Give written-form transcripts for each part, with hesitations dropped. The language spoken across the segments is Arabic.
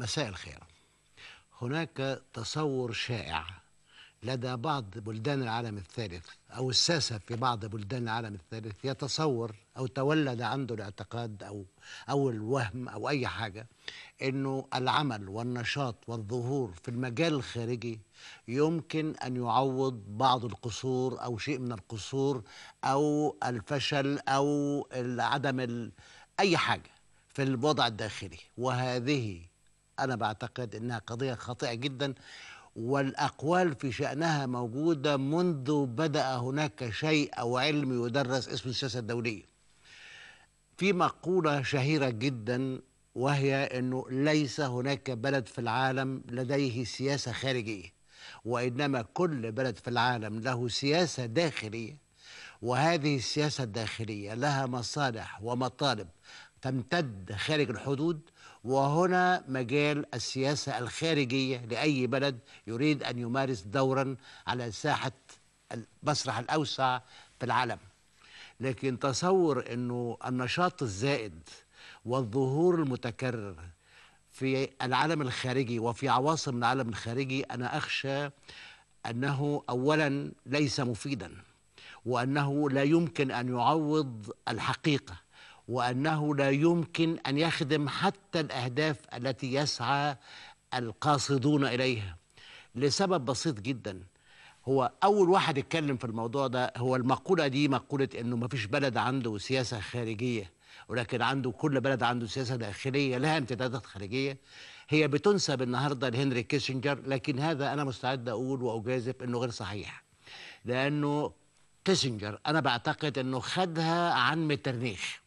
مساء الخير. هناك تصور شائع لدى بعض بلدان العالم الثالث أو الساسة في بعض بلدان العالم الثالث، يتصور أو تولد عنده الاعتقاد أو الوهم أو أي حاجة أنه العمل والنشاط والظهور في المجال الخارجي يمكن أن يعوض بعض القصور أو شيء من القصور أو الفشل أو عدم أي حاجة في الوضع الداخلي. وهذه أنا بعتقد أنها قضية خاطئة جدا، والأقوال في شأنها موجودة منذ بدأ هناك شيء أو علم يدرس اسمه السياسة الدولية. في مقولة شهيرة جدا وهي أنه ليس هناك بلد في العالم لديه سياسة خارجية، وإنما كل بلد في العالم له سياسة داخلية، وهذه السياسة الداخلية لها مصالح ومطالب تمتد خارج الحدود، وهنا مجال السياسة الخارجية لأي بلد يريد أن يمارس دورا على ساحة المسرح الأوسع في العالم. لكن تصور أنه النشاط الزائد والظهور المتكرر في العالم الخارجي وفي عواصم العالم الخارجي، أنا أخشى أنه أولا ليس مفيدا، وأنه لا يمكن أن يعوض الحقيقة، وأنه لا يمكن أن يخدم حتى الأهداف التي يسعى القاصدون إليها، لسبب بسيط جدا. هو أول واحد اتكلم في الموضوع ده، هو المقولة دي مقولة إنه ما فيش بلد عنده سياسة خارجية، ولكن كل بلد عنده سياسة داخلية لها امتدادات خارجية. هي بتنسب النهاردة لهنري كيسنجر، لكن هذا أنا مستعد أقول وأجازف إنه غير صحيح، لأنه كيسنجر أنا بعتقد إنه خدها عن مترنيخ،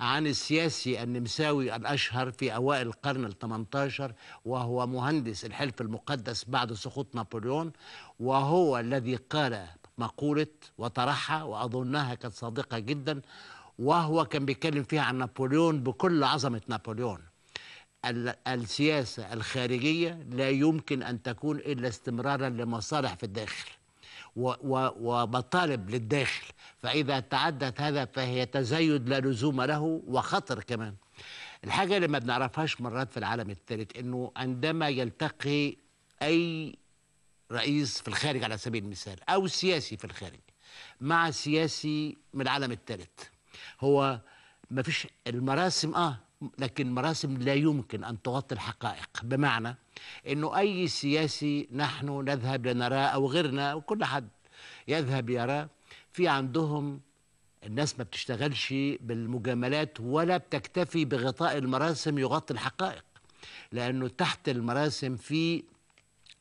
عن السياسي النمساوي الأشهر في أوائل القرن ال18، وهو مهندس الحلف المقدس بعد سقوط نابليون، وهو الذي قال مقولة وطرحها وأظنها كانت صادقة جدا، وهو كان بيتكلم فيها عن نابليون بكل عظمة نابليون. السياسة الخارجية لا يمكن أن تكون إلا استمرارا لمصالح في الداخل ومطالب للداخل، فإذا تعدت هذا فهي تزايد لا لزوم له وخطر كمان. الحاجة اللي ما بنعرفهاش مرات في العالم الثالث أنه عندما يلتقي أي رئيس في الخارج على سبيل المثال أو سياسي في الخارج مع سياسي من العالم الثالث، هو ما فيش المراسم لكن مراسم لا يمكن أن تغطي الحقائق، بمعنى أنه أي سياسي نحن نذهب لنراه أو غيرنا وكل حد يذهب يراه، في عندهم الناس ما بتشتغلش بالمجاملات ولا بتكتفي بغطاء المراسم يغطي الحقائق، لأنه تحت المراسم في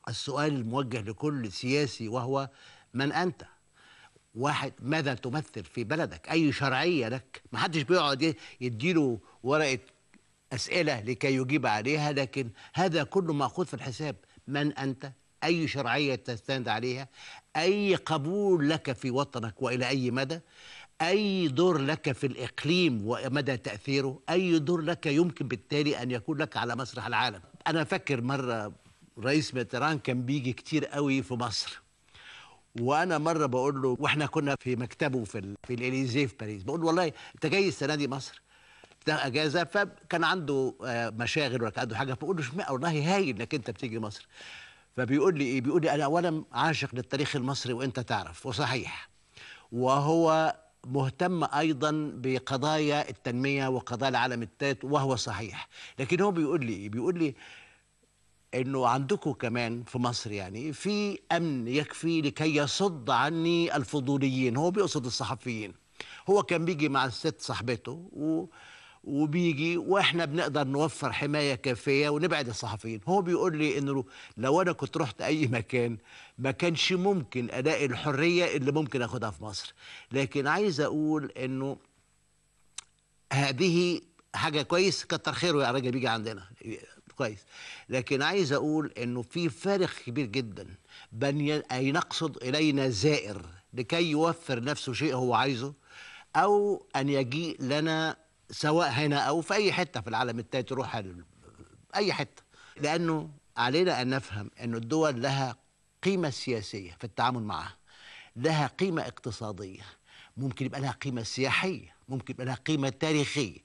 السؤال الموجه لكل سياسي وهو من أنت؟ واحد ماذا تمثل في بلدك؟ أي شرعية لك؟ ما حدش بيقعد يديله ورقة أسئلة لكي يجيب عليها، لكن هذا كله مأخوذ في الحساب. من أنت؟ أي شرعية تستند عليها؟ أي قبول لك في وطنك وإلى أي مدى؟ أي دور لك في الإقليم ومدى تأثيره؟ أي دور لك يمكن بالتالي أن يكون لك على مسرح العالم؟ أنا فاكر مرة رئيس متران كان بيجي كتير قوي في مصر، وأنا مرة بقول له، وإحنا كنا في مكتبه في الإليزيه في باريس، بقول له والله أنت جاي السنة دي مصر؟ ده أجازة، فكان عنده مشاغل ولا عنده حاجة، فبقول له اشمعنى والله هايل إنك أنت بتيجي مصر. فبيقول لي إيه؟ بيقول لي أنا أولا عاشق للتاريخ المصري وأنت تعرف، وصحيح، وهو مهتم أيضا بقضايا التنمية وقضايا العالم الثالث وهو صحيح، لكن هو بيقول لي إيه؟ بيقول لي إنه عندكم كمان في مصر يعني في أمن يكفي لكي يصد عني الفضوليين، هو بيقصد الصحفيين. هو كان بيجي مع الست صاحبته وبيجي واحنا بنقدر نوفر حماية كافية ونبعد الصحفيين. هو بيقول لي انه لو انا كنت رحت اي مكان ما كانش ممكن الاقي الحرية اللي ممكن اخدها في مصر، لكن عايز اقول انه هذه حاجة كويس، كتر خيره يا راجل بيجي عندنا كويس، لكن عايز اقول انه في فارق كبير جدا بين ان يقصد الينا زائر لكي يوفر نفسه شيء هو عايزه، او ان يجيء لنا سواء هنا أو في أي حتة في العالم التاني تروح أي حتة. لأنه علينا أن نفهم أن الدول لها قيمة سياسية في التعامل معها، لها قيمة اقتصادية، ممكن يبقى لها قيمة سياحية، ممكن يبقى لها قيمة تاريخية،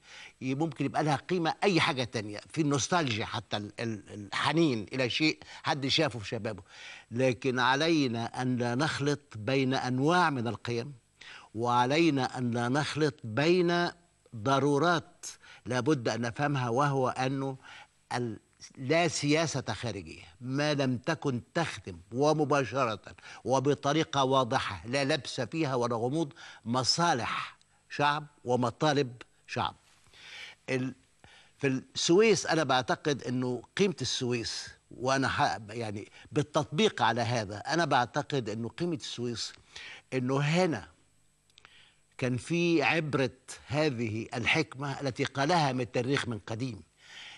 ممكن يبقى لها قيمة أي حاجة تانية في النوستالجيا، حتى الحنين إلى شيء حد شافه في شبابه. لكن علينا أن لا نخلط بين أنواع من القيم، وعلينا أن لا نخلط بين ضرورات لابد أن نفهمها، وهو أنه لا سياسة خارجية ما لم تكن تخدم ومباشرة وبطريقة واضحة لا لبس فيها ولا غموض مصالح شعب ومطالب شعب. في السويس أنا بعتقد أنه قيمة السويس، وأنا يعني بالتطبيق على هذا أنا بعتقد أنه قيمة السويس أنه هنا كان في عبرة هذه الحكمة التي قالها مترنيخ من قديم،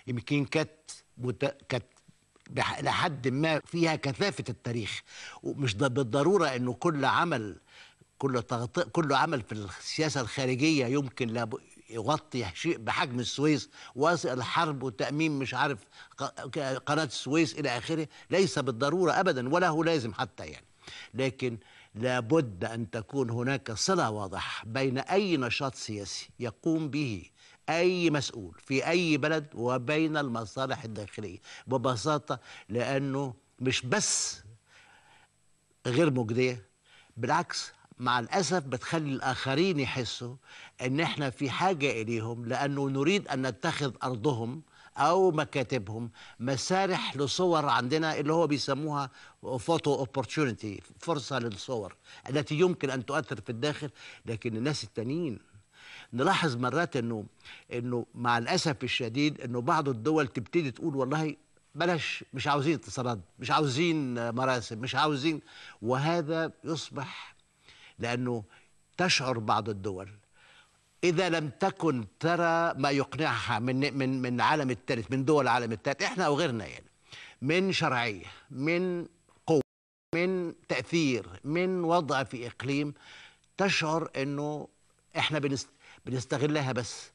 يمكن كانت لحد ما فيها كثافة التاريخ، ومش بالضرورة أنه كل عمل كل عمل في السياسة الخارجية يمكن يغطي شيء بحجم السويس، واسع الحرب وتأميم مش عارف قناة السويس إلى آخره، ليس بالضرورة أبدا ولا هو لازم حتى يعني. لكن لابد أن تكون هناك صلة واضحة بين أي نشاط سياسي يقوم به أي مسؤول في أي بلد وبين المصالح الداخلية ببساطة، لأنه مش بس غير مجدية، بالعكس مع الأسف بتخلي الآخرين يحسوا أن احنا في حاجة إليهم، لأنه نريد أن نتخذ أرضهم أو مكاتبهم مسارح لصور عندنا اللي هو بيسموها فوتو اوبورتيونيتي، فرصة للصور التي يمكن أن تؤثر في الداخل. لكن الناس التانيين نلاحظ مرات انه مع الاسف الشديد انه بعض الدول تبتدي تقول والله بلاش، مش عاوزين اتصالات، مش عاوزين مراسم، مش عاوزين، وهذا يصبح لانه تشعر بعض الدول اذا لم تكن ترى ما يقنعها من عالم الثالث، من دول العالم الثالث احنا او غيرنا يعني، من شرعيه، من قوه، من تاثير، من وضع في اقليم، تشعر انه احنا بنستغلها بس.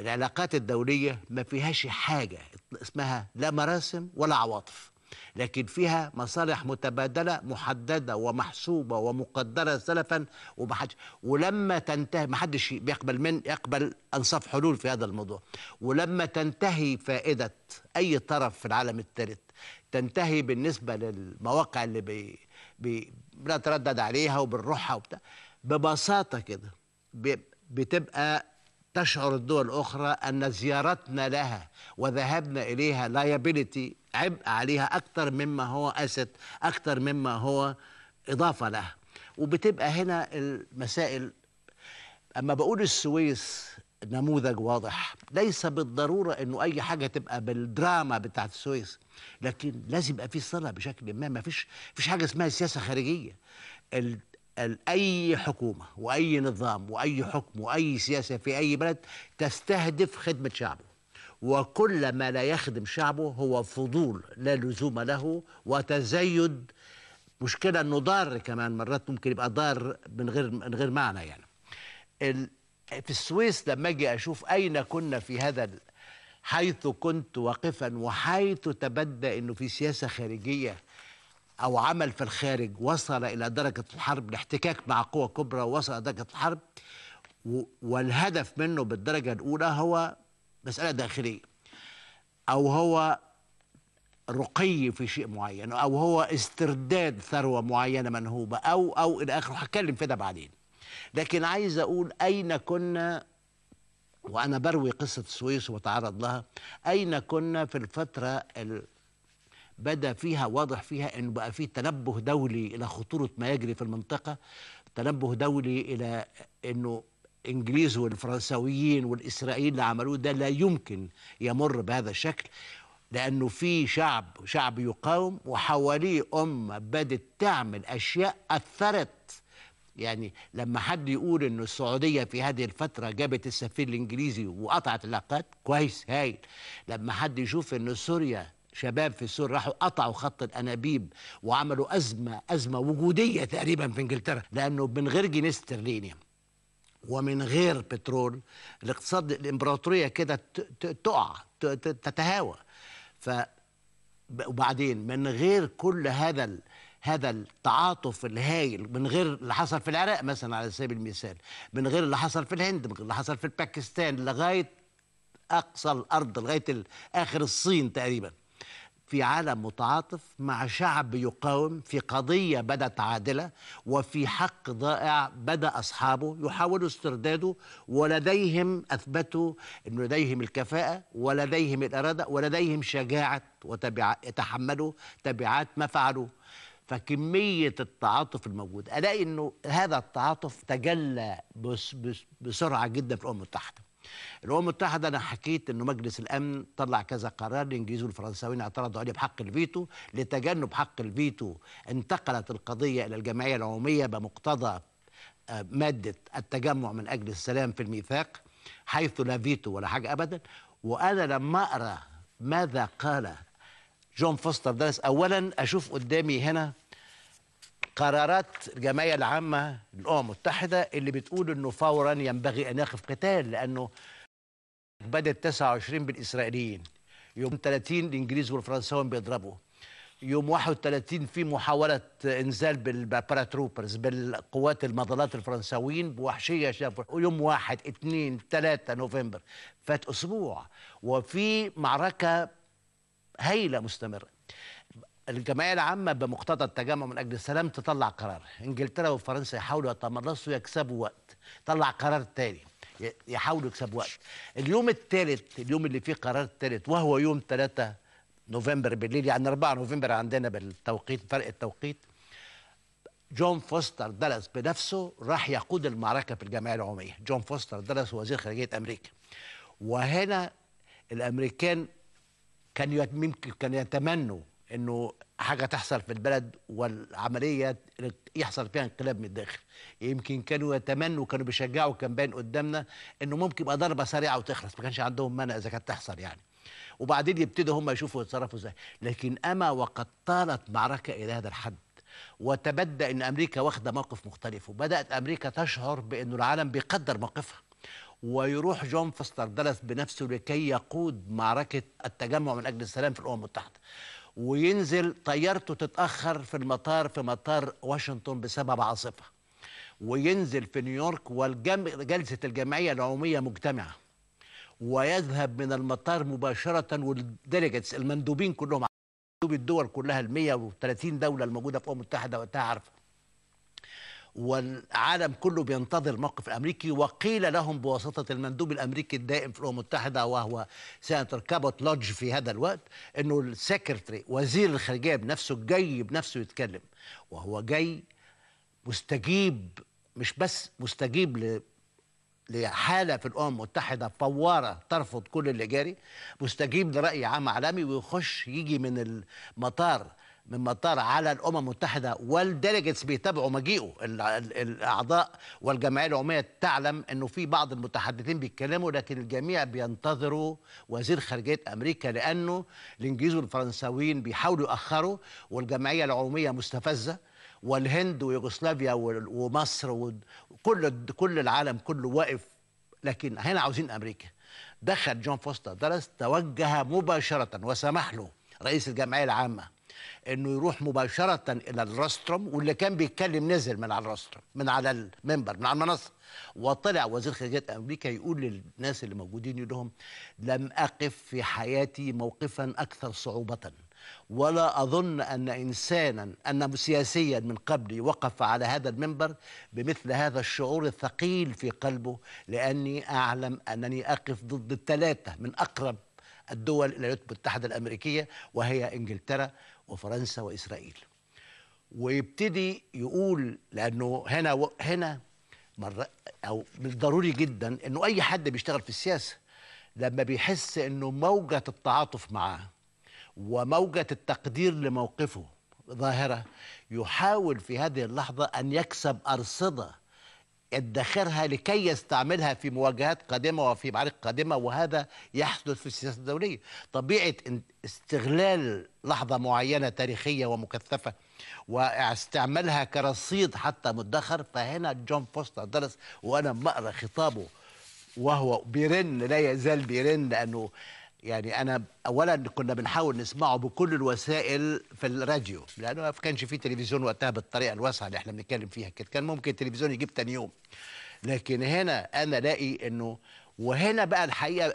العلاقات الدولية ما فيهاش حاجة اسمها لا مراسم ولا عواطف، لكن فيها مصالح متبادلة محددة ومحسوبة ومقدرة سلفا، ولما تنتهي ما حدش يقبل أنصاف حلول في هذا الموضوع، ولما تنتهي فائدة أي طرف في العالم الثالث تنتهي بالنسبة للمواقع اللي بنتردد عليها وبنروحها وبتاع، ببساطة كده بتبقى تشعر الدول الأخرى أن زيارتنا لها وذهبنا إليها liability، عبء عليها أكتر مما هو asset، أكتر مما هو إضافة لها. وبتبقى هنا المسائل. أما بقول السويس نموذج واضح، ليس بالضرورة أنه أي حاجة تبقى بالدراما بتاعت السويس، لكن لازم يبقى في صلة بشكل ما. ما فيش حاجة اسمها سياسة خارجية. أي حكومة وأي نظام وأي حكم وأي سياسة في أي بلد تستهدف خدمة شعبه، وكل ما لا يخدم شعبه هو فضول لا لزوم له وتزايد. مشكلة أنه ضار كمان مرات، ممكن يبقى ضار من غير معنى يعني. في السويس لما أجي أشوف أين كنا في هذا، حيث كنت واقفا وحيث تبدى أنه في سياسة خارجية أو عمل في الخارج وصل إلى درجة الحرب، الاحتكاك مع قوى كبرى وصل إلى درجة الحرب، والهدف منه بالدرجة الأولى هو مسألة داخلية، أو هو رقي في شيء معين، أو هو استرداد ثروة معينة منهوبة، أو إلى آخره. هتكلم في ده بعدين، لكن عايز أقول أين كنا وأنا بروي قصة السويس وبتعرض لها. أين كنا في الفترة بدا فيها واضح فيها انه بقى في تنبه دولي الى خطوره ما يجري في المنطقه، تنبه دولي الى انه الانجليز والفرنساويين والاسرائيليين اللي عملوه ده لا يمكن يمر بهذا الشكل، لانه في شعب يقاوم وحواليه امه بدت تعمل اشياء اثرت. يعني لما حد يقول انه السعوديه في هذه الفتره جابت السفير الانجليزي وقطعت علاقات، كويس هايل. لما حد يشوف انه سوريا، شباب في سوريا راحوا قطعوا خط الانابيب وعملوا ازمه وجوديه تقريبا في انجلترا، لانه من غير جنيه استرليني ومن غير بترول الاقتصاد الامبراطوريه كده تقع تتهاوى. وبعدين من غير كل هذا هذا التعاطف الهائل من غير اللي حصل في العراق مثلا على سبيل المثال، من غير اللي حصل في الهند، من غير اللي حصل في باكستان، لغايه اقصى الارض، لغايه اخر الصين تقريبا، في عالم متعاطف مع شعب يقاوم في قضية بدت عادلة وفي حق ضائع بدأ أصحابه يحاولوا استرداده، ولديهم أثبتوا أن لديهم الكفاءة ولديهم الإرادة ولديهم شجاعة وتحملوا تبعات ما فعلوا. فكمية التعاطف الموجود، ألاقي أنه هذا التعاطف تجلى بسرعة جدا في الأمم المتحدة. الأمم المتحدة أنا حكيت إنه مجلس الأمن طلع كذا قرار، الإنجليز والفرنساويين اعترضوا عليه بحق الفيتو، لتجنب حق الفيتو انتقلت القضية إلى الجمعية العمومية بمقتضى مادة التجمع من أجل السلام في الميثاق، حيث لا فيتو ولا حاجة أبدا. وأنا لما أقرأ ماذا قال جون فوستر دالس، أولا أشوف قدامي هنا قرارات الجمعية العامة للأمم المتحدة اللي بتقول إنه فورا ينبغي أن يقف قتال، لأنه بدأت 29 بالإسرائيليين، يوم 30 الإنجليز والفرنساويين بيضربوا، يوم 31 في محاولة إنزال بالباراتروبرز بالقوات المظلات الفرنساويين بوحشية شافوا، ويوم 1، 2، 3 نوفمبر، فات أسبوع وفي معركة هائلة مستمرة. الجمعية العامة بمقتضى التجمع من أجل السلام تطلع قرار، إنجلترا وفرنسا يحاولوا يتمرسوا يكسبوا وقت، طلع قرار تاني يحاولوا يكسبوا وقت. اليوم الثالث، اليوم اللي فيه قرار الثالث وهو يوم 3 نوفمبر بالليل، يعني 4 نوفمبر عندنا بالتوقيت، فرق التوقيت، جون فوستر دالس بنفسه راح يقود المعركة في الجمعية العمومية. جون فوستر دالس وزير خارجية أمريكا، وهنا الأمريكان كانوا يتمنوا انه حاجه تحصل في البلد والعمليه يحصل فيها انقلاب من الداخل، يمكن كانوا يتمنوا، كانوا بيشجعوا، كان باين قدامنا انه ممكن يبقى ضربه سريعه وتخلص، ما كانش عندهم مانع اذا كانت تحصل يعني، وبعدين يبتدوا هم يشوفوا يتصرفوا ازاي. لكن اما وقد طالت معركه الى هذا الحد، وتبدا ان امريكا واخده موقف مختلف، وبدات امريكا تشعر بانه العالم بيقدر موقفها، ويروح جون فوستر دالس بنفسه لكي يقود معركه التجمع من اجل السلام في الامم المتحده، وينزل طيارته تتأخر في المطار، في مطار واشنطن بسبب عاصفة، وينزل في نيويورك وجلسة الجمعية العمومية مجتمعة، ويذهب من المطار مباشرة والديليجيتس المندوبين كلهم، مندوب الدول كلها ال130 دولة الموجودة في الأمم المتحدة وقتها عارفة، والعالم كله بينتظر الموقف الامريكي. وقيل لهم بواسطه المندوب الامريكي الدائم في الامم المتحده وهو سيناتور كابوت لودج في هذا الوقت، انه السكرتري وزير الخارجيه بنفسه جاي بنفسه يتكلم، وهو جاي مستجيب، مش بس مستجيب لحاله في الامم المتحده فواره ترفض كل اللي جاري، مستجيب لراي عام عالمي، ويخش يجي من المطار، من مطار على الأمم المتحدة، والديليجيتس بيتابعوا مجيئه، الأعضاء والجمعية العمومية تعلم أنه في بعض المتحدثين بيتكلموا، لكن الجميع بينتظروا وزير خارجية أمريكا، لأنه الإنجليز والفرنساويين بيحاولوا يأخروا، والجمعية العمومية مستفزة، والهند ويوغوسلافيا ومصر وكل العالم كله واقف، لكن هنا عاوزين أمريكا. دخل جون فوستر دالس، توجه مباشرة وسمح له رئيس الجمعية العامة انه يروح مباشره الى الرسترم، واللي كان بيتكلم نزل من على الرسترم، من على المنبر، من على المنصه، وطلع وزير خارجيه امريكا يقول للناس اللي موجودين، يقول لهم: لم اقف في حياتي موقفا اكثر صعوبه، ولا اظن ان انسانا، ان سياسيا من قبلي وقف على هذا المنبر بمثل هذا الشعور الثقيل في قلبه، لاني اعلم انني اقف ضد 3 من اقرب الدول الى الولايات المتحده الامريكيه، وهي انجلترا وفرنسا وإسرائيل. ويبتدي يقول، لأنه هنا مرة أو بالضروري جدا أنه أي حد بيشتغل في السياسة لما بيحس أنه موجة التعاطف معاه وموجة التقدير لموقفه ظاهرة، يحاول في هذه اللحظة أن يكسب أرصدة يدخرها لكي يستعملها في مواجهات قادمة وفي معارك قادمة، وهذا يحدث في السياسة الدولية. طبيعة استغلال لحظة معينة تاريخية ومكثفة واستعمالها كرصيد حتى مدخر. فهنا جون فوستر دالس، وأنا مقرأ خطابه وهو بيرن، لا يزال بيرن، لأنه يعني أنا أولا كنا بنحاول نسمعه بكل الوسائل في الراديو، لأنه ما كانش في تلفزيون وقتها بالطريقة الواسعة اللي احنا بنتكلم فيها، كان ممكن التلفزيون يجيب تاني يوم. لكن هنا أنا ألاقي إنه، وهنا بقى الحقيقة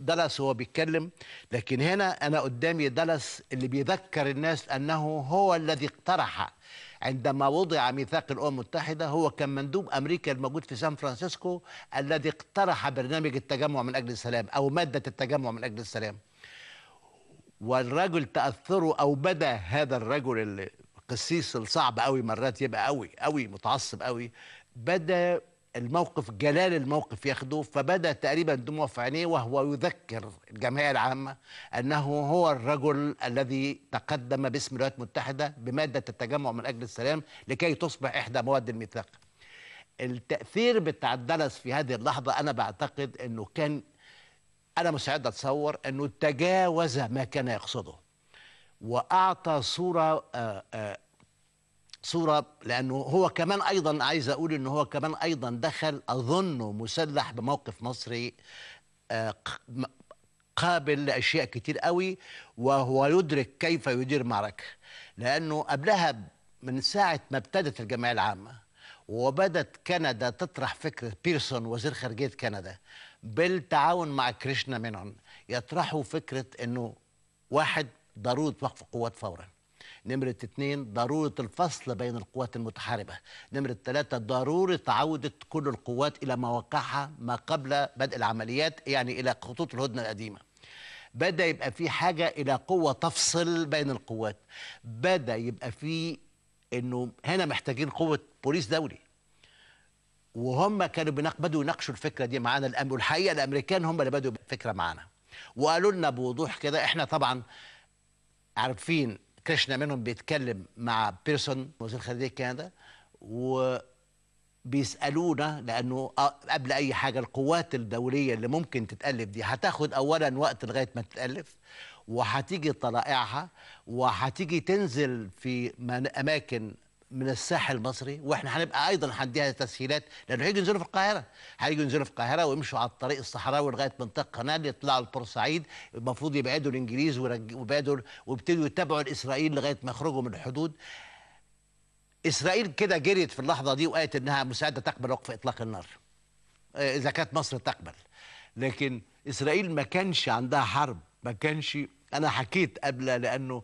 دلس هو بيتكلم، لكن هنا أنا قدامي دلس اللي بيذكر الناس أنه هو الذي اقترح عندما وضع ميثاق الأمم المتحدة. هو كان مندوب أمريكا الموجود في سان فرانسيسكو الذي اقترح برنامج التجمع من أجل السلام أو مادة التجمع من أجل السلام. والرجل تأثره أو بدأ هذا الرجل القسيس الصعب قوي، مرات يبقى قوي متعصب قوي، بدأ الموقف جلال الموقف ياخده، فبدأ تقريبا دموع في عينيه وهو يذكر الجمعية العامة أنه هو الرجل الذي تقدم باسم الولايات المتحدة بمادة التجمع من أجل السلام لكي تصبح إحدى مواد الميثاق. التأثير بتاع الدلس في هذه اللحظة أنا بعتقد أنه كان، أنا مستعد أتصور أنه تجاوز ما كان يقصده وأعطى صورة لأنه هو كمان أيضا، عايز أقول أنه هو كمان أيضا دخل أظنه مسلح بموقف مصري قابل لأشياء كتير قوي، وهو يدرك كيف يدير معركة. لأنه قبلها من ساعة ما ابتدت الجمعية العامة وبدت كندا تطرح فكرة بيرسون وزير خارجية كندا بالتعاون مع كريشنا مينون يطرحوا فكرة أنه واحد ضرورة وقف القوات فوراً، نمرة 2 ضرورة الفصل بين القوات المتحاربة، نمرة 3 ضرورة عودة كل القوات إلى مواقعها ما قبل بدء العمليات، يعني إلى خطوط الهدنة القديمة. بدأ يبقى في حاجة إلى قوة تفصل بين القوات، بدأ يبقى في إنه هنا محتاجين قوة بوليس دولي. وهم كانوا بدوا يناقشوا الفكرة دي معانا، والحقيقة الأمريكان هم اللي بدوا الفكرة معانا وقالوا لنا بوضوح كده. إحنا طبعا عارفين كريشنا منهم بيتكلم مع بيرسون وزير خارجية كندا وبيسألونا، لأنه قبل أي حاجة القوات الدولية اللي ممكن تتألف دي هتاخد أولا وقت لغاية ما تتألف، وهتيجي طلائعها وهتيجي تنزل في أماكن من الساحل المصري، واحنا هنبقى ايضا هنديها تسهيلات لانه هيجوا ينزلوا في القاهره، هيجوا ينزلوا في القاهره ويمشوا على الطريق الصحراوي لغايه منطقه قنال، يطلعوا البورسعيد، المفروض يبعدوا الانجليز ويبتدوا يتابعوا الاسرائيل لغايه ما يخرجوا من الحدود. اسرائيل كده جريت في اللحظه دي وقالت انها مساعده تقبل وقف اطلاق النار اذا كانت مصر تقبل. لكن اسرائيل ما كانش عندها حرب، ما كانش، انا حكيت قبل لانه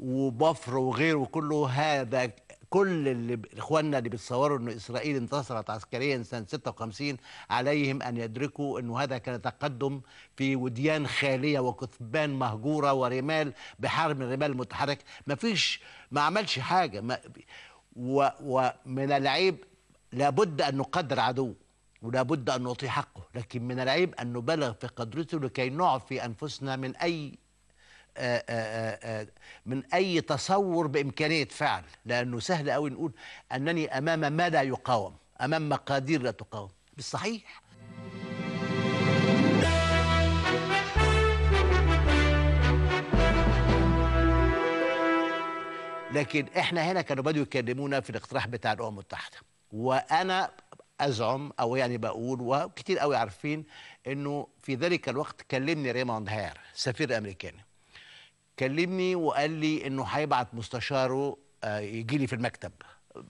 وبفر وغيره وكله هذا، كل اللي اخواننا اللي بيتصوروا انه اسرائيل انتصرت عسكريا سنه 56 عليهم ان يدركوا انه هذا كان تقدم في وديان خاليه وكثبان مهجوره ورمال بحار من الرمال المتحرك، ما عملش حاجه. ومن العيب، لابد ان نقدر عدو ولابد ان نعطي حقه، لكن من العيب ان نبالغ في قدرته لكي نعفي انفسنا من اي تصور بامكانيه فعل، لانه سهل قوي نقول انني امام ما لا يقاوم، امام مقادير لا تقاوم. بالصحيح لكن احنا هنا كانوا بدوا يكلمونا في الاقتراح بتاع الامم المتحده، وانا ازعم او يعني بقول وكتير قوي عارفين انه في ذلك الوقت كلمني ريموند هير سفير امريكاني، كلمني وقال لي انه هيبعت مستشاره يجي لي في المكتب.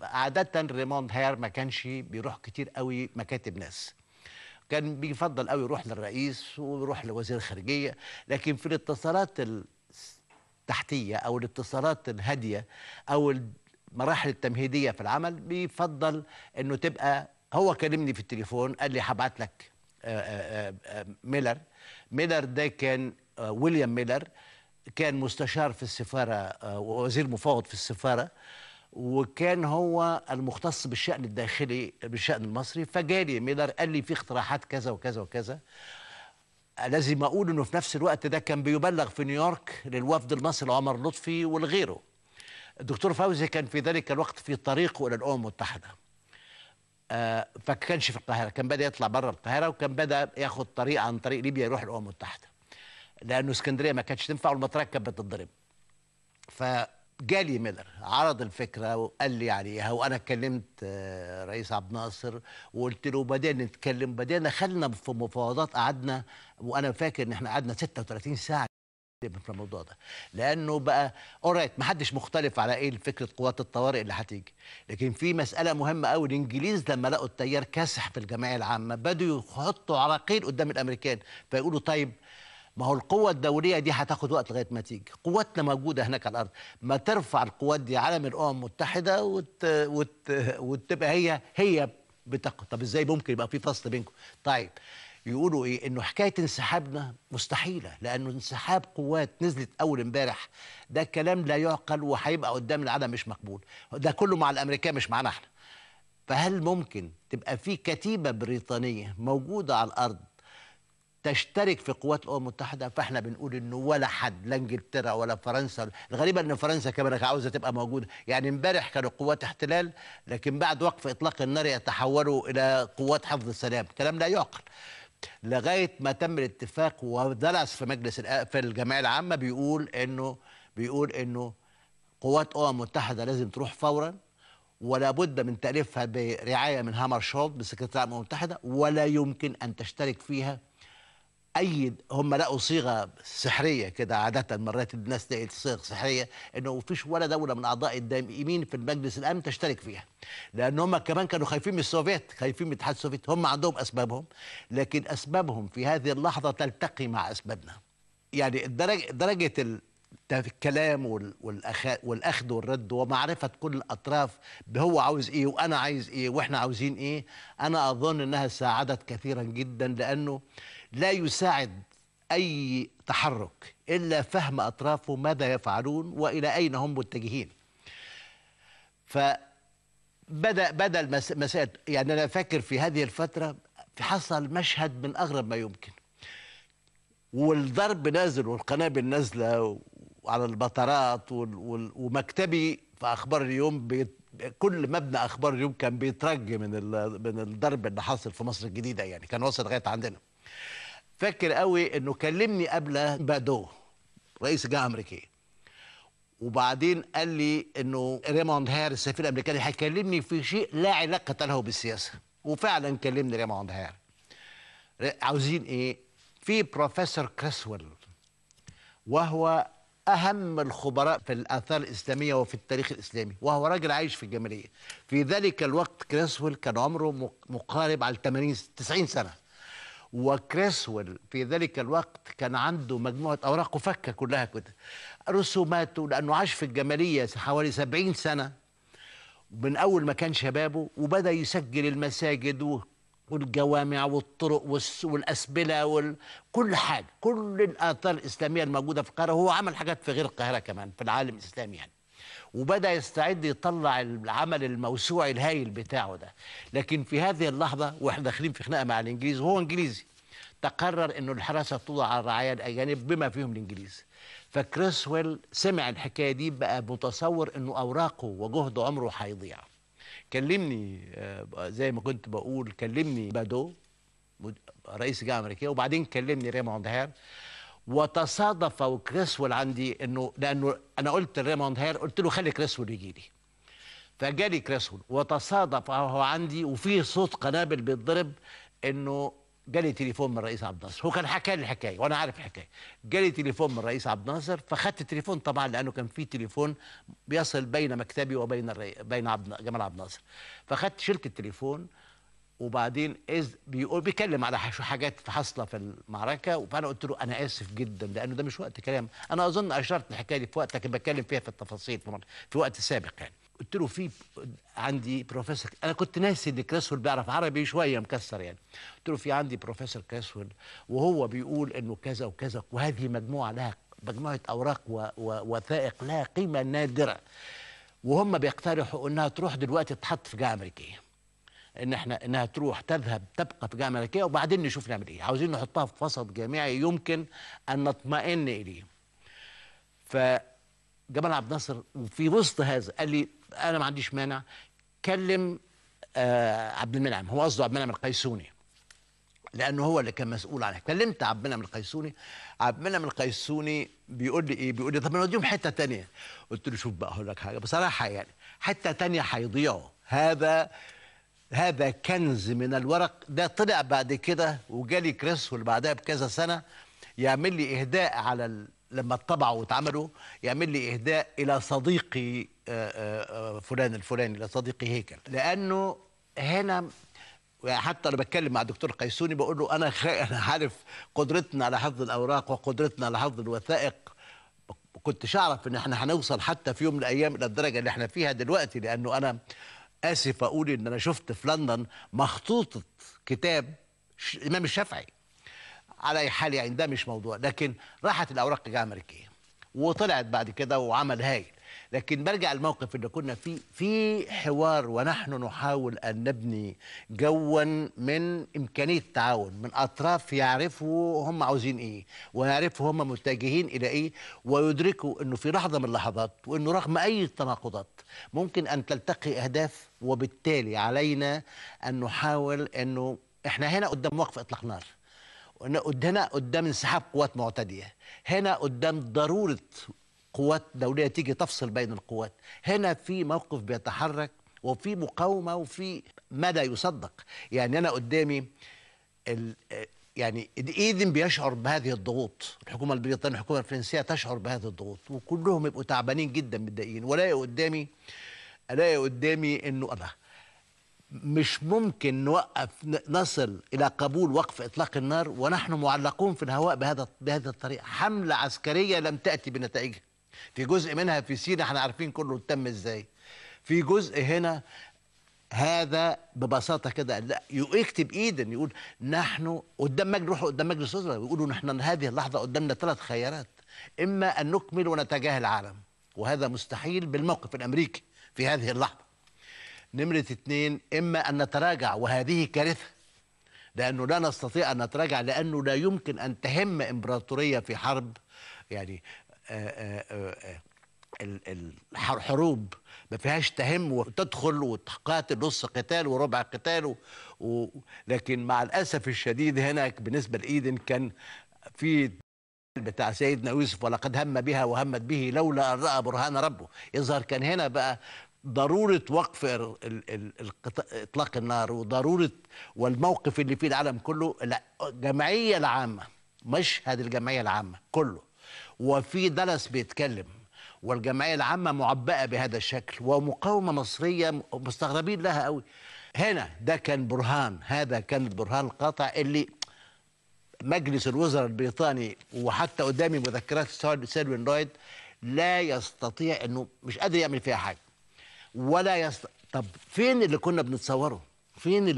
عاده ريموند هير ما كانش بيروح كتير قوي مكاتب ناس، كان بيفضل قوي يروح للرئيس ويروح لوزير الخارجيه، لكن في الاتصالات التحتيه او الاتصالات الهاديه او المراحل التمهيديه في العمل بيفضل انه تبقى. هو كلمني في التليفون قال لي هبعت لك ميلر ده كان ويليام ميلر، كان مستشار في السفارة ووزير مفاوض في السفارة، وكان هو المختص بالشأن الداخلي بالشأن المصري. فجالي ميلر قال لي في اقتراحات كذا وكذا وكذا. لازم أقول أنه في نفس الوقت ده كان بيبلغ في نيويورك للوفد المصري عمر لطفي والغيره. الدكتور فوزي كان في ذلك الوقت في طريقه إلى الأمم المتحدة، فكانش في القاهرة، كان بدأ يطلع بره القاهرة وكان بدأ ياخد طريق عن طريق ليبيا يروح الأمم المتحدة، لأنه اسكندرية ما كانتش تنفع والمطرات كانت بتتضرب. جالي ميلر عرض الفكره وقال لي عليها، وانا كلمت رئيس عبد الناصر وقلت له بدأنا نتكلم، بدأنا خلنا في مفاوضات، قعدنا وانا فاكر ان احنا قعدنا 36 ساعه في الموضوع ده، لانه بقى اورايت ما حدش مختلف على ايه فكره قوات الطوارئ اللي هتيجي، لكن في مساله مهمه قوي. الانجليز لما لقوا التيار كاسح في الجمعيه العامه بدوا يحطوا عراقيل قدام الامريكان، فيقولوا طيب ما هو القوة الدولية دي هتاخد وقت لغاية ما تيجي، قواتنا موجودة هناك على الأرض، ما ترفع القوات دي علم الأمم المتحدة وتبقى هي بتقوى. طب إزاي ممكن يبقى في فصل بينكم؟ طيب يقولوا إيه؟ إنه حكاية انسحابنا مستحيلة، لأنه انسحاب قوات نزلت أول إمبارح ده كلام لا يعقل وهيبقى قدام العالم مش مقبول، ده كله مع الأمريكان مش معانا إحنا. فهل ممكن تبقى في كتيبة بريطانية موجودة على الأرض تشترك في قوات الامم المتحده؟ فاحنا بنقول انه ولا حد، لا انجلترا ولا فرنسا. الغريب ان فرنسا كمان عاوزه تبقى موجوده، يعني امبارح كانوا قوات احتلال لكن بعد وقف اطلاق النار يتحولوا الى قوات حفظ السلام، كلام لا يعقل. لغايه ما تم الاتفاق ودلس في مجلس في الجمعيه العامه بيقول انه قوات الامم المتحده لازم تروح فورا، ولا بد من تأليفها برعايه من هامرشولد بسكرتير الامم المتحده، ولا يمكن ان تشترك فيها أي، هم لقوا صيغة سحرية كده، عادة مرات الناس تلاقي صيغ سحرية إنه مفيش ولا دولة من أعضاء الدائمين في المجلس الأمن تشترك فيها، لأن هم كمان كانوا خايفين من السوفيت، خايفين من الاتحاد السوفيتي، هم عندهم أسبابهم، لكن أسبابهم في هذه اللحظة تلتقي مع أسبابنا. يعني درجة الكلام والأخذ والرد ومعرفة كل الأطراف هو عاوز إيه وأنا عايز إيه وإحنا عاوزين إيه، أنا أظن إنها ساعدت كثيرا جدا، لأنه لا يساعد أي تحرك إلا فهم أطرافه ماذا يفعلون وإلى أين هم متجهين. فبدأ المسائل، يعني أنا فاكر في هذه الفترة حصل مشهد من أغرب ما يمكن، والضرب نازل والقنابل نازلة على البطارات ومكتبي في أخبار اليوم كل مبنى أخبار اليوم كان بيترج من الضرب اللي حاصل في مصر الجديدة، يعني كان وصل لغاية عندنا. فاكر قوي انه كلمني قبل بادو رئيس الجامعه الامريكيه، وبعدين قال لي انه ريموند هير السفير الامريكي هيكلمني في شيء لا علاقه له بالسياسه، وفعلا كلمني ريموند هير. عاوزين ايه؟ في بروفيسور كريسويل وهو اهم الخبراء في الاثار الاسلاميه وفي التاريخ الاسلامي، وهو راجل عايش في الجماليه في ذلك الوقت. كريسويل كان عمره مقارب على 80 90 سنه، وكريسويل في ذلك الوقت كان عنده مجموعة أوراقه فكة كلها كده، رسوماته، لأنه عاش في الجمالية حوالي 70 سنة من أول ما كان شبابه، وبدأ يسجل المساجد والجوامع والطرق والأسبلة وكل حاجة، كل الآثار الإسلامية الموجودة في القاهرة، وهو عمل حاجات في غير القاهرة كمان في العالم الإسلامي يعني. وبدأ يستعد يطلع العمل الموسوعي الهايل بتاعه ده، لكن في هذه اللحظة واحنا داخلين في خناقة مع الإنجليز وهو إنجليزي، تقرر إنه الحراسة توضع على الرعايا الأجانب بما فيهم الإنجليز. فكريسويل سمع الحكاية دي بقى متصور إنه أوراقه وجهد عمره هيضيع. كلمني زي ما كنت بقول، كلمني بادو رئيس الجامعة الأمريكية، وبعدين كلمني ريموند هير، وتصادف كريسويل عندي انه، لانه انا قلت لريموند هير قلت له خلي كريسويل يجي لي، فجالي كريسويل وتصادف هو عندي وفي صوت قنابل بيتضرب، انه جالي تليفون من رئيس عبد الناصر، هو كان حكى لي الحكايه وانا عارف الحكايه، جالي تليفون من رئيس عبد الناصر، فاخدت التليفون طبعا لانه كان في تليفون بيصل بين مكتبي وبين جمال عبد الناصر، فاخدت شلت التليفون، وبعدين بيكلم على حاجات حاصله في المعركه، فانا قلت له انا اسف جدا لانه ده مش وقت كلام، انا اظن اشرت الحكايه دي في وقت لكن بتكلم فيها في التفاصيل في وقت سابق يعني. قلت له في عندي بروفيسور، انا كنت ناسي ان كريسويل بيعرف عربي شويه مكسر يعني، قلت له في عندي بروفيسور كريسويل وهو بيقول انه كذا وكذا، وهذه مجموعه لها مجموعه اوراق ووثائق لها قيمه نادره، وهم بيقترحوا انها تروح دلوقتي تتحط في جامعه امريكيه، ان احنا انها تروح تذهب تبقى في جامعه امريكيه وبعدين نشوف نعمل ايه، عاوزين نحطها في وسط جامعي يمكن ان نطمئن اليه. فجمال عبد الناصر وفي وسط هذا قال لي انا ما عنديش مانع، كلم عبد المنعم، هو قصده عبد المنعم القيسوني، لانه هو اللي كان مسؤول عنها. كلمت عبد المنعم القيسوني، عبد المنعم القيسوني بيقول لي ايه؟ بيقول لي طب نوديهم حته ثانيه. قلت له شوف بقى هقول لك حاجه بصراحه، يعني حته ثانيه هيضيعوا، هذا كنز من الورق. ده طلع بعد كده وجالي كريسويل بعدها بكذا سنه يعمل لي اهداء على لما اتطبعوا واتعملوا، يعمل لي اهداء الى صديقي فلان الفلاني، الى صديقي هيكل، لانه هنا حتى انا بتكلم مع الدكتور قيسوني بقول له انا عارف قدرتنا على حفظ الاوراق وقدرتنا على حفظ الوثائق، كنتش اعرف ان احنا هنوصل حتى في يوم من الايام الى الدرجه اللي احنا فيها دلوقتي، لانه انا اسف اقول ان انا شفت في لندن مخطوطه كتاب الامام الشافعي. على اي حال يعني ده مش موضوع، لكن راحت الاوراق جهه امريكيه وطلعت بعد كده وعمل هايل. لكن برجع الموقف اللي كنا فيه، في حوار ونحن نحاول ان نبني جوا من امكانيه تعاون من اطراف يعرفوا هم عاوزين ايه ويعرفوا هم متجهين الى ايه، ويدركوا انه في لحظه من اللحظات وانه رغم اي التناقضات ممكن ان تلتقي اهداف، وبالتالي علينا ان نحاول انه احنا هنا قدام وقف اطلاق نار، هنا قدام انسحاب قوات معتديه، هنا قدام ضروره قوات دولية تيجي تفصل بين القوات، هنا في موقف بيتحرك وفي مقاومة وفي مدى يصدق. يعني أنا قدامي يعني إيدن بيشعر بهذه الضغوط، الحكومة البريطانية الحكومة الفرنسية تشعر بهذه الضغوط وكلهم يبقوا تعبانين جدا متضايقين، ألاقي قدامي إنه أنا مش ممكن نوقف نصل إلى قبول وقف إطلاق النار ونحن معلقون في الهواء بهذه الطريقة. حملة عسكرية لم تأتي بنتائجها، في جزء منها في سيناء احنا عارفين كله تم ازاي، في جزء هنا هذا ببساطه كده لا يكتب ايدن يقول نحن قدام مجلس، روحوا قدام مجلس الوزراء ويقولوا نحن هذه اللحظه قدامنا ثلاث خيارات، اما ان نكمل ونتجاهل العالم وهذا مستحيل بالموقف الامريكي في هذه اللحظه، نمره اثنين اما ان نتراجع وهذه كارثه لانه لا نستطيع ان نتراجع لانه لا يمكن ان تهم امبراطوريه في حرب، يعني الحروب ما فيهاش تهم وتدخل وتقاتل نص قتال وربع قتال لكن مع الاسف الشديد هناك بالنسبه لايدن كان في بتاع سيدنا يوسف ولقد هم بها وهمت به لولا ان راى برهان ربه، يظهر كان هنا بقى ضروره وقف اطلاق النار وضروره والموقف اللي فيه العالم كله، الجمعيه العامه، مشهد الجمعيه العامه كله وفي دلس بيتكلم والجمعيه العامه معبأه بهذا الشكل ومقاومه مصريه مستغربين لها قوي. هنا ده كان برهان، هذا كان البرهان القاطع اللي مجلس الوزراء البريطاني وحتى قدامي مذكرات سيلوين لويد لا يستطيع انه مش قادر يعمل فيها حاجه ولا طب فين اللي كنا بنتصوره؟ فين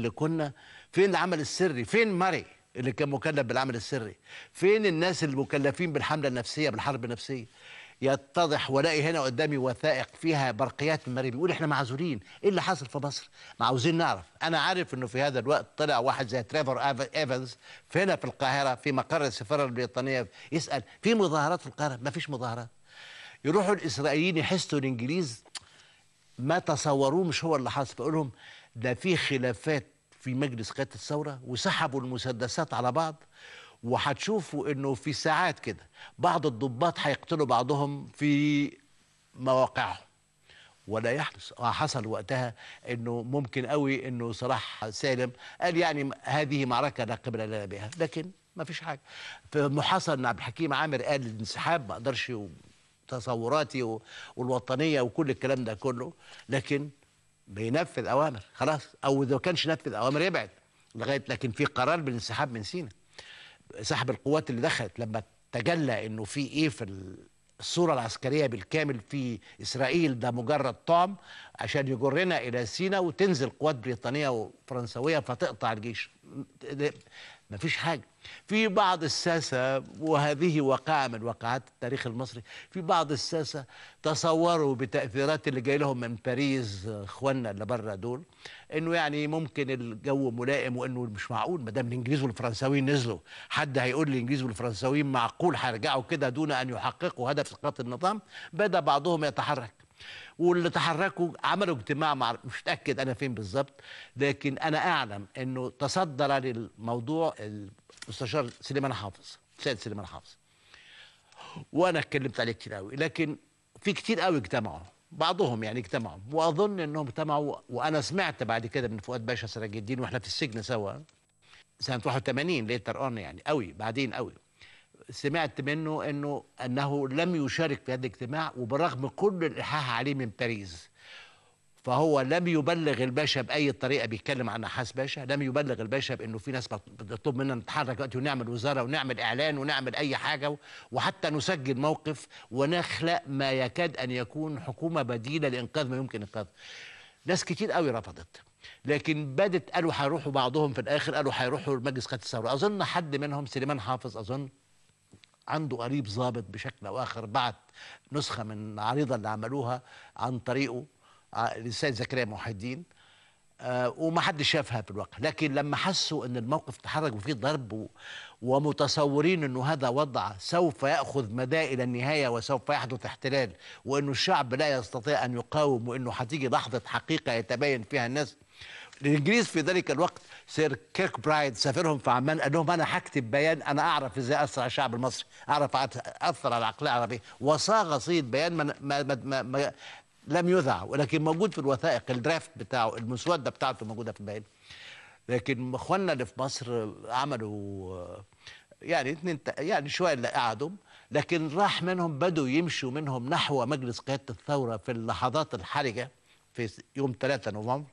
العمل السري؟ فين ماري اللي كان مكلف بالعمل السري؟ فين الناس المكلفين بالحملة النفسية بالحرب النفسية؟ يتضح ولاقي هنا قدامي وثائق فيها برقيات من ماري بيقول احنا معذورين، ايه اللي حصل في مصر؟ عاوزين نعرف. انا عارف انه في هذا الوقت طلع واحد زي تريفور ايفنز هنا في القاهرة في مقر السفارة البريطانية يسأل في مظاهرات في القاهرة؟ ما فيش مظاهرات. يروحوا الاسرائيليين يحسوا الانجليز ما تصوروه مش هو اللي حصل، بقول لهم ده في خلافات في مجلس قيادة الثورة وسحبوا المسدسات على بعض، وهتشوفوا انه في ساعات كده بعض الضباط هيقتلوا بعضهم في مواقعهم ولا يحدث. حصل وقتها انه ممكن قوي انه صلاح سالم قال يعني هذه معركة لا قبل لنا بها، لكن ما فيش حاجة. في محاصرة عبد الحكيم عامر قال الانسحاب ما اقدرش وتصوراتي والوطنية وكل الكلام ده كله، لكن بينفذ اوامر خلاص، او اذا ما كانش نفذ اوامر يبعد لغايه، لكن في قرار بالانسحاب من سيناء، سحب القوات اللي دخلت لما تجلى انه في ايه في الصوره العسكريه بالكامل في اسرائيل ده مجرد طعم عشان يجرنا الى سيناء وتنزل قوات بريطانيه وفرنسويه فتقطع الجيش. مفيش حاجه. في بعض الساسه وهذه واقعه من واقعات التاريخ المصري، في بعض الساسه تصوروا بتاثيرات اللي جاي لهم من باريس اخواننا اللي بره دول انه يعني ممكن الجو ملائم وانه مش معقول ما دام الانجليز والفرنساويين نزلوا، حد هيقول الانجليز والفرنساويين معقول هيرجعوا كده دون ان يحققوا هدف اسقاط النظام؟ بدا بعضهم يتحرك. واللي تحركوا عملوا اجتماع مع، مش متأكد أنا فين بالظبط، لكن أنا أعلم أنه تصدر للموضوع المستشار سليمان حافظ، سيد سليمان حافظ، وأنا اتكلمت عليه كتير قوي، لكن في كتير قوي اجتمعوا، بعضهم يعني اجتمعوا، وأظن أنهم اجتمعوا. وأنا سمعت بعد كده من فؤاد باشا سراج الدين وإحنا في السجن سوا سنة 81 ليتر أون يعني قوي بعدين قوي، سمعت منه أنه لم يشارك في هذا الاجتماع، وبرغم كل الإلحاح عليه من باريس فهو لم يبلغ الباشا بأي طريقة. بيتكلم عن نحاس باشا، لم يبلغ الباشا بأنه في ناس بتطلب منا نتحرك دلوقتي ونعمل وزارة ونعمل إعلان ونعمل أي حاجة وحتى نسجل موقف ونخلق ما يكاد أن يكون حكومة بديلة لإنقاذ ما يمكن إنقاذه. ناس كتير قوي رفضت، لكن بدت قالوا هيروحوا، بعضهم في الآخر قالوا هيروحوا مجلس قيادة الثورة. أظن حد منهم سليمان حافظ أظن عنده قريب ظابط بشكل أو آخر بعت نسخة من العريضة اللي عملوها عن طريقه للسيد زكريا محي الدين، وما حدش شافها في الواقع. لكن لما حسوا ان الموقف اتحرك وفيه ضرب ومتصورين انه هذا وضع سوف ياخذ مدى الى النهايه وسوف يحدث احتلال وانه الشعب لا يستطيع ان يقاوم وانه هتيجي لحظه حقيقه يتبين فيها الناس، الانجليز في ذلك الوقت سير كيرك برايد سفيرهم في عمان قال لهم انا هكتب بيان، انا اعرف ازاي اثر على الشعب المصري، اعرف اثر على العقليه العربيه، وصاغ صيد بيان لم يذع، ولكن موجود في الوثائق، الدرافت بتاعه المسوده بتاعته موجوده في البيان. لكن اخواننا اللي في مصر عملوا يعني شويه اللي قعدوا، لكن راح منهم، بدوا يمشوا منهم نحو مجلس قياده الثوره في اللحظات الحرجه في يوم 3 نوفمبر.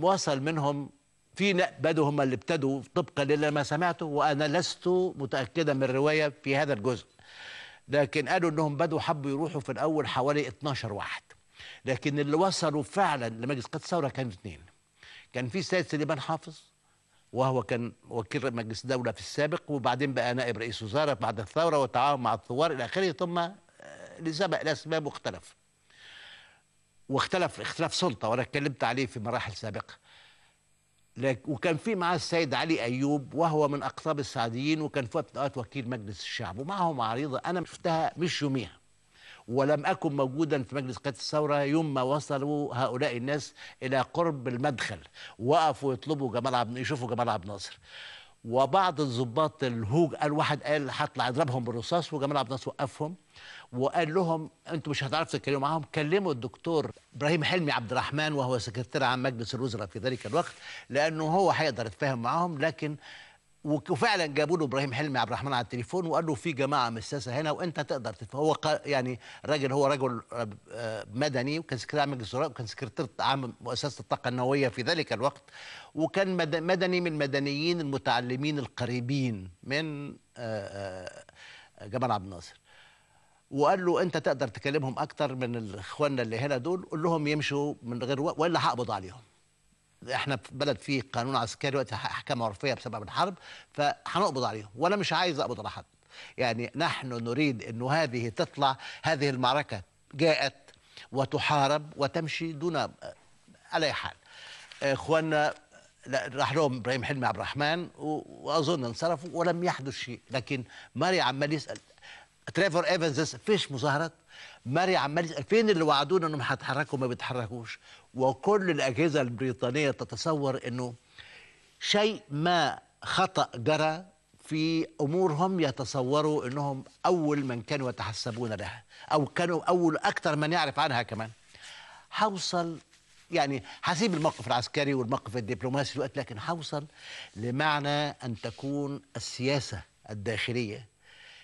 وصل منهم في بدوا هم اللي ابتدوا طبقا لما سمعته، وانا لست متاكدا من الروايه في هذا الجزء، لكن قالوا انهم بدوا حبوا يروحوا في الاول حوالي 12 واحد، لكن اللي وصلوا فعلا لمجلس قيادة الثورة كانوا 2. كان في السيد سليمان حافظ وهو كان وكيل مجلس الدولة في السابق، وبعدين بقى نائب رئيس وزارة بعد الثورة وتعاون مع الثوار الى اخره، ثم لسبق لاسباب واختلف، اختلاف سلطة، وانا اتكلمت عليه في مراحل سابقة. وكان في معاه السيد علي ايوب وهو من اقطاب السعديين، وكان في وقت وكيل مجلس الشعب، ومعهم عريضه انا شفتها مش يوميها، ولم اكن موجودا في مجلس قياده الثوره يوم ما وصلوا هؤلاء الناس الى قرب المدخل، وقفوا يطلبوا يشوفوا جمال عبد الناصر، وبعض الضباط الهوج قال واحد قال هطلع اضربهم بالرصاص، وجمال عبد الناصر وقفهم وقال لهم انتوا مش هتعرفوا تتكلموا معاهم، كلموا الدكتور ابراهيم حلمي عبد الرحمن وهو سكرتير عام مجلس الوزراء في ذلك الوقت لانه هو هيقدر يتفاهم معاهم. لكن وفعلا جابوا له ابراهيم حلمي عبد الرحمن على التليفون وقال له في جماعه مساسه هنا وانت تقدر تتفاهم. هو يعني راجل، هو رجل مدني وكان سكرتير عام مجلس الوزراء وكان سكرتير عام مؤسسه الطاقه النوويه في ذلك الوقت، وكان مدني من المدنيين المتعلمين القريبين من جمال عبد الناصر، وقال له انت تقدر تكلمهم اكتر من اخواننا اللي هنا دول، قول لهم يمشوا من غير وقت والا هقبض عليهم. احنا في بلد فيه قانون عسكري دلوقتي، احكام عرفيه بسبب الحرب، فهنقبض عليهم وانا مش عايز اقبض على حد. يعني نحن نريد انه هذه تطلع، هذه المعركه جاءت وتحارب وتمشي دون على اي حال. اخواننا راح لهم ابراهيم حلمي عبد الرحمن واظن انصرفوا ولم يحدث شيء، لكن ماري عمال يسال تريفور ايفنز فيش مظاهرات، ماري عمال يسال فين اللي وعدونا انهم هيتحركوا ما بيتحركوش، وكل الاجهزه البريطانيه تتصور انه شيء ما خطا جرى في امورهم يتصوروا انهم اول من كانوا يتحسبون لها او كانوا اول اكثر من يعرف عنها كمان. حوصل يعني هسيب الموقف العسكري والموقف الدبلوماسي دلوقتي، لكن حوصل لمعنى ان تكون السياسه الداخليه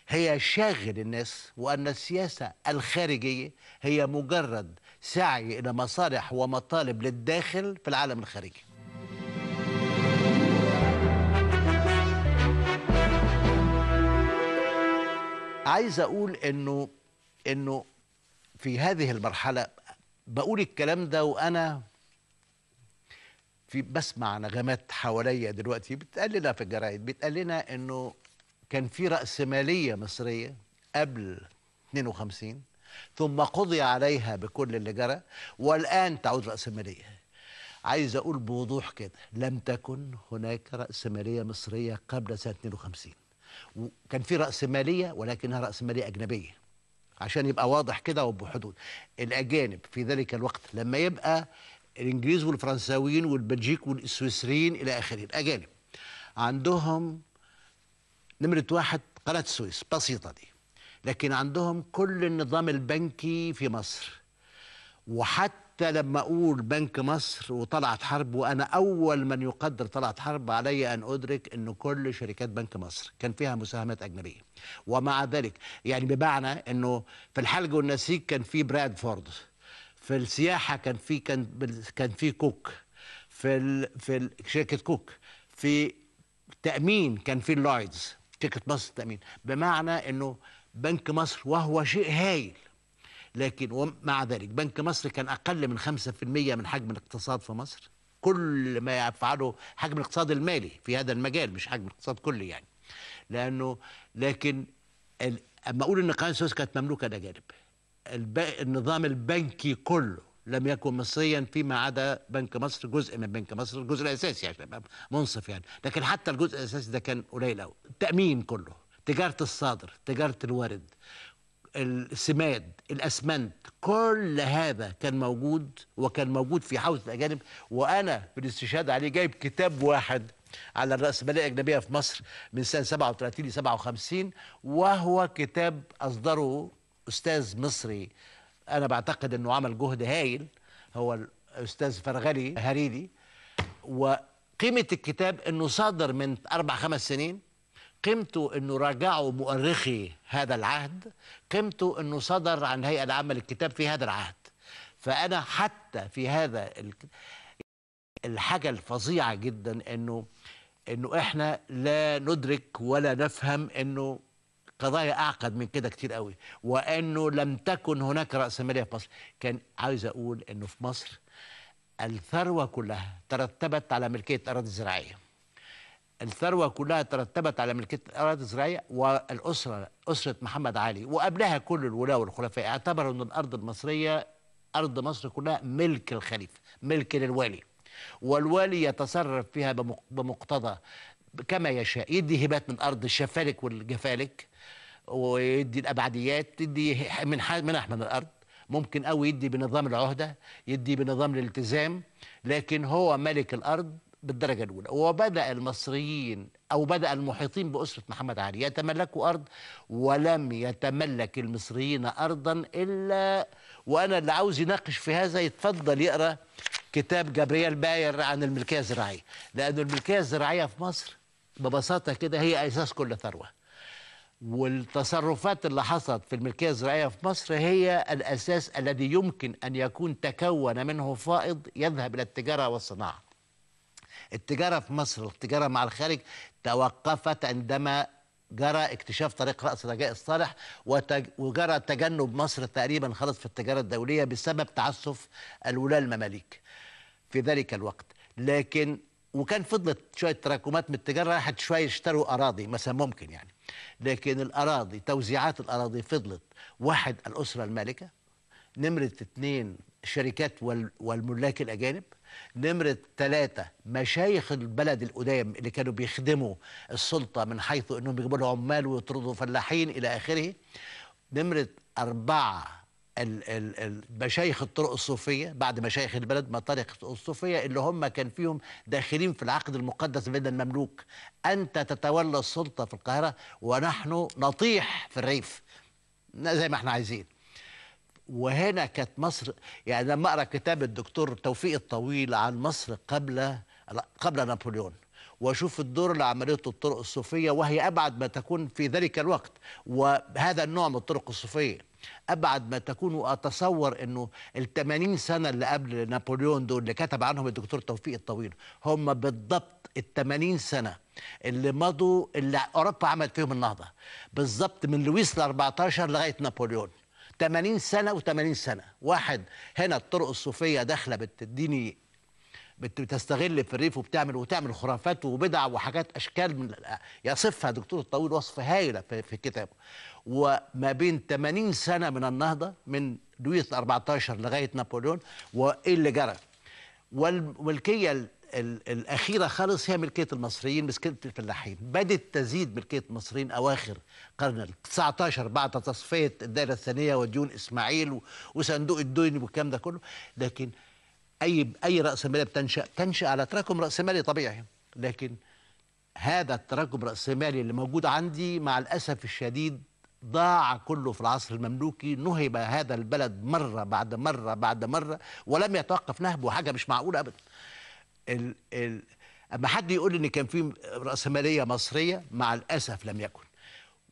هي شاغل الناس، وأن السياسة الخارجية هي مجرد سعي إلى مصالح ومطالب للداخل في العالم الخارجي. عايز أقول إنه في هذه المرحلة بقول الكلام ده وأنا في بسمع نغمات حواليا دلوقتي بتقال لنا في الجرايد، بتقال لنا إنه كان في رأسمالية مصرية قبل 52 ثم قضي عليها بكل اللي جرى والآن تعود رأسمالية. عايز أقول بوضوح كده لم تكن هناك رأسمالية مصرية قبل سنة 52، وكان في رأسمالية ولكنها رأسمالية أجنبية عشان يبقى واضح كده وبحدود. الأجانب في ذلك الوقت لما يبقى الإنجليز والفرنساويين والبلجيك والسويسريين إلى آخره، الأجانب عندهم نمرة واحد قناة السويس بسيطة دي، لكن عندهم كل النظام البنكي في مصر. وحتى لما أقول بنك مصر وطلعت حرب، وأنا أول من يقدر طلعت حرب، علي أن أدرك أن كل شركات بنك مصر كان فيها مساهمات أجنبية. ومع ذلك يعني بمعنى أنه في الحلق والنسيج كان في برادفورد، في السياحة كان في كوك، في شركة كوك، في التأمين كان في لويدز، شركة مصر التأمين. بمعنى أنه بنك مصر وهو شيء هايل، لكن ومع ذلك بنك مصر كان أقل من 5% من حجم الاقتصاد في مصر. كل ما يفعله حجم الاقتصاد المالي في هذا المجال، مش حجم الاقتصاد كله يعني. لأنه لكن أما أقول إن قناة السويس كانت مملوكة لأجانب، النظام البنكي كله لم يكن مصريا، فيما عدا بنك مصر، جزء من بنك مصر، الجزء الأساسي عشان يعني منصف يعني، لكن حتى الجزء الأساسي ده كان قليل أوي. التأمين كله، تجارة الصادر، تجارة الورد، السماد، الأسمنت، كل هذا كان موجود، وكان موجود في حوزة الأجانب. وأنا بالاستشهاد عليه جايب كتاب واحد على الرأسمالية الأجنبية في مصر من سنة 37 ل 57، وهو كتاب أصدره أستاذ مصري أنا بعتقد أنه عمل جهد هايل، هو الأستاذ فرغلي هريدي. وقيمة الكتاب أنه صدر من 4-5 سنين، قيمته أنه راجعوا مؤرخي هذا العهد، قيمته أنه صدر عن هيئة العامة للكتاب في هذا العهد. فأنا حتى في هذا الحاجة الفظيعة جدا أنه إحنا لا ندرك ولا نفهم أنه قضايا أعقد من كده كتير قوي، وأنه لم تكن هناك رأسمالية في مصر. كان عايز أقول أنه في مصر الثروة كلها ترتبت على ملكية أراضي زراعية، الثروة كلها ترتبت على ملكية الأراضي الزراعية. والأسرة، أسرة محمد علي وقبلها كل الولاة والخلفاء، اعتبروا أن الأرض المصرية، أرض مصر كلها ملك الخليفة، ملك للوالي، والوالي يتصرف فيها بمقتضى كما يشاء. يدي هبات من أرض الشفالك والجفالك، ويدي الأبعديات، يدي منح من الأرض، ممكن أو يدي بنظام العهدة، يدي بنظام الالتزام، لكن هو ملك الأرض بالدرجة الأولى. وبدأ المصريين أو بدأ المحيطين بأسرة محمد علي يتملكوا أرض، ولم يتملك المصريين أرضا إلا. وأنا اللي عاوز يناقش في هذا يتفضل يقرأ كتاب جابرييل باير عن الملكية الزراعية، لأن الملكية الزراعية في مصر ببساطة كده هي أساس كل ثروة. والتصرفات اللي حصلت في الملكية الزراعية في مصر هي الأساس الذي يمكن أن يكون تكون منه فائض يذهب إلى التجارة والصناعة. التجارة في مصر، التجارة مع الخارج، توقفت عندما جرى اكتشاف طريق رأس رجاء الصالح، وجرى تجنب مصر تقريبا خلص في التجارة الدولية بسبب تعسف الولاة المماليك في ذلك الوقت. لكن وكان فضلت شوية تراكمات من التجارة، راحت شوية اشتروا أراضي مثلا ممكن يعني، لكن الأراضي، توزيعات الأراضي فضلت واحد الأسرة المالكة، نمرة 2 الشركات والملاك الأجانب، نمرة 3 مشايخ البلد القدام اللي كانوا بيخدموا السلطة من حيث أنهم بيجيبوا لهم عمال ويطردوا فلاحين إلى آخره، نمرة 4 مشايخ الطرق الصوفية، بعد مشايخ البلد ما طريقة الصوفية اللي هم كان فيهم داخلين في العقد المقدس بين المملوك، أنت تتولى السلطة في القاهرة ونحن نطيح في الريف زي ما احنا عايزين. وهنا كانت مصر يعني، لما اقرا كتاب الدكتور توفيق الطويل عن مصر قبل نابليون، واشوف الدور اللي عملته الطرق الصوفيه، وهي ابعد ما تكون في ذلك الوقت، وهذا النوع من الطرق الصوفيه ابعد ما تكون. واتصور انه ال 80 سنه اللي قبل نابليون دول اللي كتب عنهم الدكتور توفيق الطويل هم بالضبط ال 80 سنه اللي مضوا، اللي اوروبا عملت فيهم النهضه بالضبط من لويس ال 14 لغايه نابليون، 80 سنة و80 سنة. واحد هنا الطرق الصوفية داخلة بتديني، بتستغل في الريف وبتعمل خرافات وبدع وحاجات أشكال من يصفها دكتور الطويل وصف هايلة في كتابه. وما بين 80 سنة من النهضة من لويس 14 لغاية نابليون، وإيه اللي جرى. والملكية الأخيرة خالص هي ملكية المصريين، مسكنة الفلاحين. بدت تزيد ملكية المصريين أواخر القرن ال19 بعد تصفية الدائرة الثانية وديون إسماعيل وصندوق الدين والكلام ده كله. لكن أي رأسمالية بتنشأ تنشأ على تراكم رأسمالي طبيعي، لكن هذا التراكم الرأسمالي اللي موجود عندي مع الأسف الشديد ضاع كله في العصر المملوكي. نهب هذا البلد مرة بعد مرة بعد مرة ولم يتوقف نهبه، حاجة مش معقولة أبدا. أما حد يقول إن كان في رأسمالية مصرية، مع الأسف لم يكن.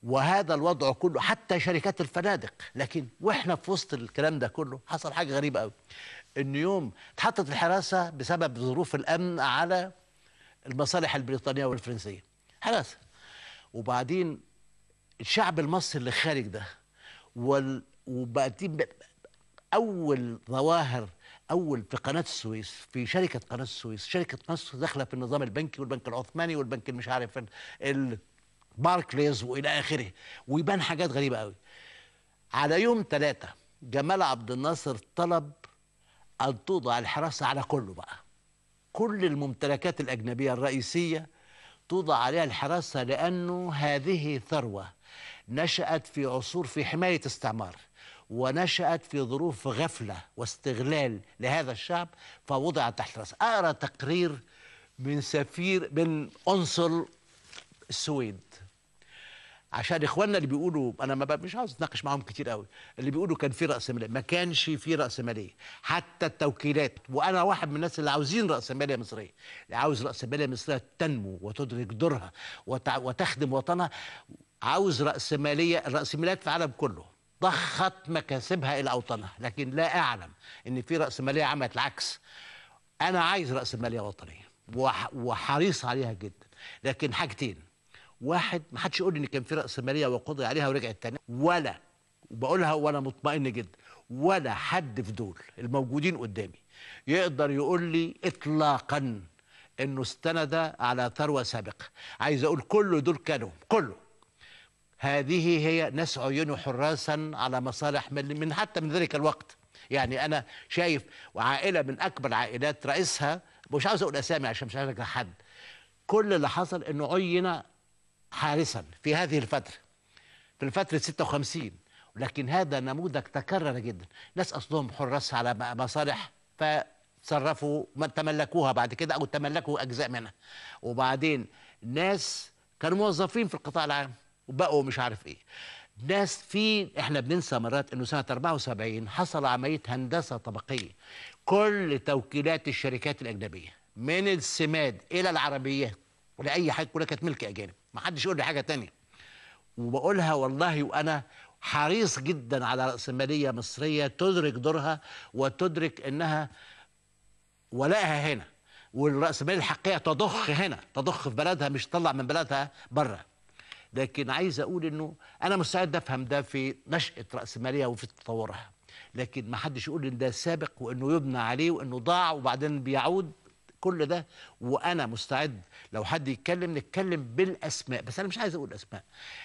وهذا الوضع كله حتى شركات الفنادق. لكن وإحنا في وسط الكلام ده كله حصل حاجة غريبة أوي، إن يوم اتحطت الحراسة بسبب ظروف الأمن على المصالح البريطانية والفرنسية حراسة، وبعدين الشعب المصري اللي خارج ده وبقى أول ظواهر أول في قناة السويس، في شركة قناة السويس. شركة قناة السويس داخلة في النظام البنكي والبنك العثماني والبنك المش عارف الباركليز وإلى آخره، ويبان حاجات غريبة قوي. على يوم 3 جمال عبد الناصر طلب أن توضع الحراسة على كله، بقى كل الممتلكات الأجنبية الرئيسية توضع عليها الحراسة، لأنه هذه ثروة نشأت في عصور في حماية استعمار، ونشأت في ظروف غفلة واستغلال لهذا الشعب، فوضعت تحت الحراسة. أقرأ تقرير من سفير من قنصل السويد، عشان إخواننا اللي بيقولوا أنا مش عاوز أتناقش معهم كتير قوي، اللي بيقولوا كان في رأسمالية، ما كانش في رأسمالية، حتى التوكيلات. وأنا واحد من الناس اللي عاوزين رأسمالية مصرية، اللي عاوز رأسمالية مصرية تنمو وتدرك دورها وتخدم وطنها، عاوز رأسمالية. الرأسماليات في العالم كله ضخت مكاسبها إلى أوطانها، لكن لا أعلم إن في رأسمالية عملت العكس. أنا عايز رأسمالية وطنية وحريص عليها جدا، لكن حاجتين: واحد، ما حدش يقول لي ان كان في رأسمالية وقضي عليها ورجعت تاني، ولا وبقولها وانا مطمئن جدا، ولا حد في دول الموجودين قدامي يقدر يقول لي اطلاقا انه استند على ثروة سابقة. عايز اقول كل دول كانوا كله هذه هي ناس عيونه حراسا على مصالح من حتى من ذلك الوقت. يعني انا شايف وعائلة من اكبر عائلات رئيسها، مش عاوز اقول اسامي عشان مش عايز حد، كل اللي حصل انه عين حارسا في هذه الفترة، في الفترة 56. لكن هذا نموذج تكرر جدا، ناس أصلهم حراس على مصالح فتصرفوا تملكوها بعد كده أو تملكوا أجزاء منها، وبعدين ناس كانوا موظفين في القطاع العام وبقوا مش عارف إيه. ناس في إحنا بننسى مرات إنه سنة 74 حصل عملية هندسة طبقية، كل توكيلات الشركات الأجنبية من السماد إلى العربيات ولأي حاجة كلها كانت ملك أجانب. ما حدش يقول لي حاجة تانية، وبقولها والله وأنا حريص جدا على رأسمالية مصرية تدرك دورها وتدرك إنها ولائها هنا، والرأسمالية الحقيقية تضخ هنا، تضخ في بلدها، مش تطلع من بلدها بره. لكن عايز أقول إنه أنا مستعد أفهم ده في نشأة رأسمالية وفي تطورها، لكن ما حدش يقول إن ده سابق وإنه يبنى عليه وإنه ضاع وبعدين بيعود كل ده. وانا مستعد لو حد يتكلم نتكلم بالاسماء، بس انا مش عايز اقول اسماء.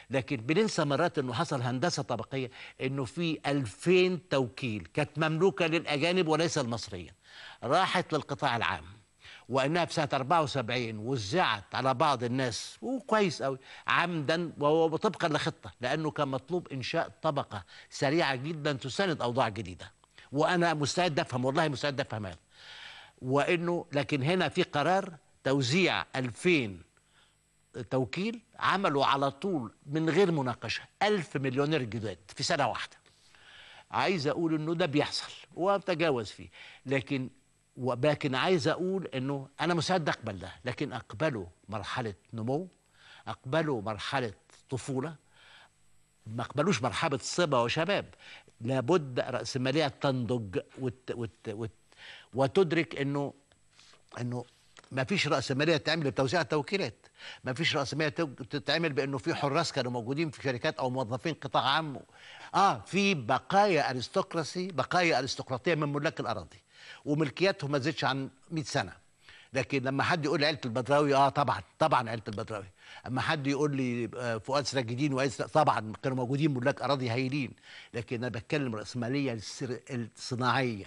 لكن بننسى مرات انه حصل هندسه طبقيه، انه في 2000 توكيل كانت مملوكه للاجانب وليس المصريين، راحت للقطاع العام، وانها في سنه 74 وزعت على بعض الناس، وكويس قوي، عمدا وطبقا لخطه، لانه كان مطلوب انشاء طبقه سريعه جدا تساند اوضاع جديده. وانا مستعد افهم والله مستعد افهم هذا. وانه لكن هنا في قرار توزيع 2000 توكيل، عملوا على طول من غير مناقشه 1000 مليونير جداد في سنه واحده. عايز اقول انه ده بيحصل وبتجاوز فيه، لكن عايز اقول انه انا مستعد اقبل ده، لكن اقبله مرحله نمو، اقبله مرحله طفوله، ما اقبلوش مرحله صبا وشباب. لابد راسماليه تنضج وتدرك انه ما فيش راسماليه تتعمل بتوزيع التوكيلات، ما فيش راسماليه تتعمل بانه في حراس كانوا موجودين في شركات او موظفين قطاع عام. في بقايا ارستقراطيه، بقايا ارستقراطيه من ملاك الاراضي وملكياتهم ما زادتش عن 100 سنه. لكن لما حد يقول لي عيله البدراوي، طبعا عيله البدراوي. اما حد يقول لي فؤاد سراجدين طبعا كانوا موجودين ملاك اراضي هايلين. لكن انا بتكلم الراسماليه الصناعيه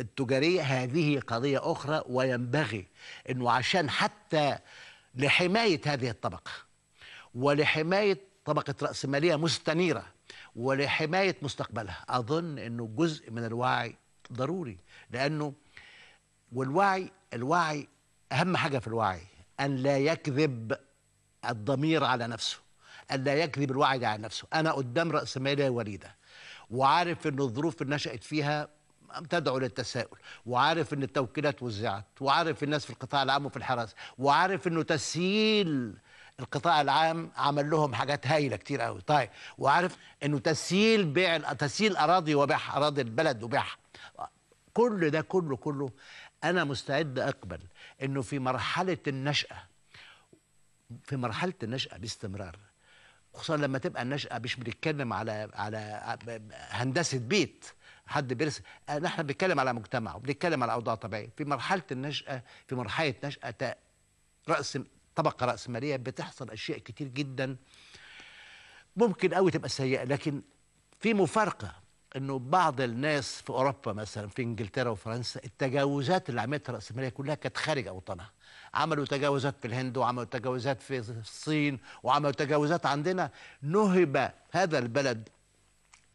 التجارية هذه قضية أخرى، وينبغي أنه عشان حتى لحماية هذه الطبقة ولحماية طبقة رأسمالية مستنيرة ولحماية مستقبلها، أظن أنه جزء من الوعي ضروري. لأنه والوعي أهم حاجة في الوعي أن لا يكذب الضمير على نفسه، أن لا يكذب الوعي على نفسه. أنا قدام رأسمالية وليدة، وعارف أن الظروف اللي نشأت فيها تدعو للتساؤل، وعارف أن التوكيلات وزعت، وعارف الناس في القطاع العام وفي الحراسة، وعارف أنه تسييل القطاع العام عمل لهم حاجات هايله كتير قوي، طيب، وعارف انه تسييل اراضي وبيع اراضي البلد وبيعها، كل ده كله انا مستعد اقبل انه في مرحله النشأه باستمرار، خصوصا لما تبقى النشأه مش بنتكلم على هندسه بيت حد بيرسم، احنا بنتكلم على مجتمع وبنتكلم على اوضاع طبيعيه. في مرحله نشأة طبقة رأسمالية بتحصل أشياء كتير جدا ممكن قوي تبقى سيئة، لكن في مفارقة إنه بعض الناس في أوروبا مثلا، في إنجلترا وفرنسا، التجاوزات اللي عملتها الرأسمالية كلها كانت خارج أوطانها، عملوا تجاوزات في الهند، وعملوا تجاوزات في الصين، وعملوا تجاوزات عندنا. نهب هذا البلد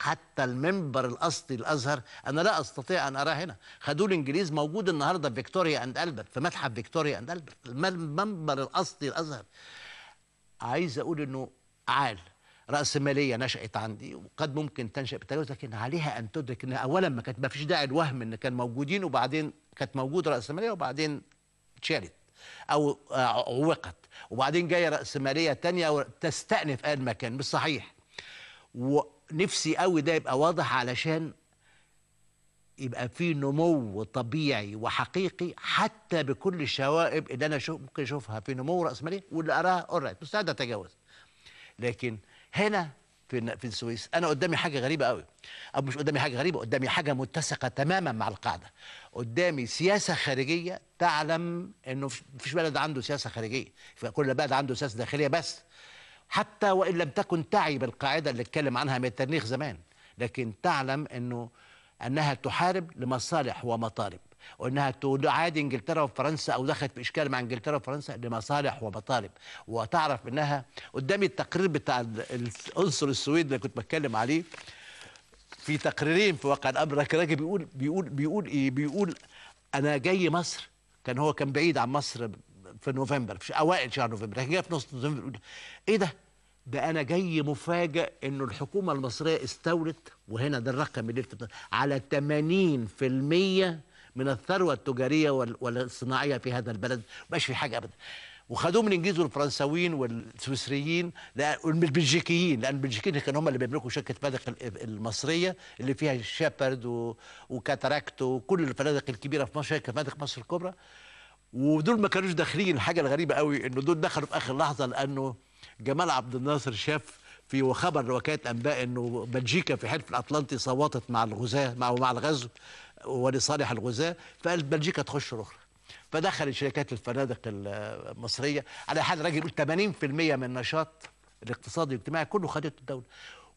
حتى المنبر الأصلي الأزهر، أنا لا أستطيع أن أراه هنا، خدوه الإنجليز، موجود النهارده في فيكتوريا أند ألبرت، في متحف فيكتوريا أند ألبرت، المنبر الأصلي الأزهر. عايز أقول إنه رأسمالية نشأت عندي وقد ممكن تنشأ بالتجاوز، لكن عليها أن تدرك إن أولاً ما فيش داعي للوهم إن كان موجودين، وبعدين كانت موجودة رأسمالية وبعدين اتشالت أو عوقت، وبعدين جاية رأسمالية تانية تستأنف أي مكان، مش صحيح. نفسي قوي ده يبقى واضح علشان يبقى في نمو طبيعي وحقيقي، حتى بكل الشوائب اللي انا ممكن اشوفها في نمو رأسمالي واللي اراها اوريت مستعد اتجاوز. لكن هنا في السويس انا قدامي حاجه غريبه قوي، او مش قدامي حاجه غريبه، قدامي حاجه متسقه تماما مع القاعده. قدامي سياسه خارجيه تعلم انه مفيش بلد عنده سياسه خارجيه، فكل بلد عنده سياسه داخليه بس، حتى وإن لم تكن تعي بالقاعدة اللي اتكلم عنها ميترنيخ زمان، لكن تعلم أنها تحارب لمصالح ومطالب، وأنها تعادي إنجلترا وفرنسا أو دخلت في إشكال مع إنجلترا وفرنسا لمصالح ومطالب، وتعرف أنها. قدامي التقرير بتاع الأنصر السويد اللي كنت بتكلم عليه، في تقريرين في واقع الأمر، راجل بيقول بيقول بيقول إيه؟ بيقول أنا جاي مصر، كان بعيد عن مصر في نوفمبر، في اوائل شهر نوفمبر، جاي في نص نوفمبر. ايه ده انا جاي مفاجئ انه الحكومه المصريه استولت، وهنا ده الرقم اللي لفت على 80% من الثروه التجاريه والصناعيه في هذا البلد، مبقاش في حاجه ابدا. وخدوه من الانجليز والفرنساويين والسويسريين والبلجيكيين، لان البلجيكيين كانوا هم اللي بيملكوا شركه فنادق المصريه اللي فيها شيبرد وكاتاراكت وكل الفنادق الكبيره في مصر، شركه فنادق مصر الكبرى. ودول ما كانوش داخلين. الحاجه الغريبه قوي انه دول دخلوا في اخر لحظه، لانه جمال عبد الناصر شاف في خبر لوكاله انباء انه بلجيكا في حلف الاطلنطي صوتت مع الغزاه مع الغزو ولصالح الغزاه، فقال بلجيكا تخش الاخرى، فدخل شركات الفنادق المصريه. على حال راجل يقول 80% من النشاط الاقتصادي والاجتماعي كله خدته الدوله،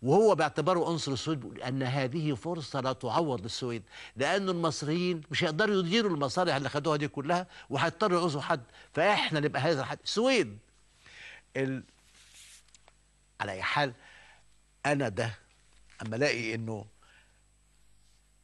وهو باعتباره أنصر السويد بيقول أن هذه فرصة لا تعوض للسويد، لأن المصريين مش هيقدروا يديروا المصالح اللي خدوها دي كلها، وهيضطروا يعوزوا حد، فإحنا نبقى هذا الحد السويد. على أي حال، أنا ده أما ألاقي إنه